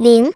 0。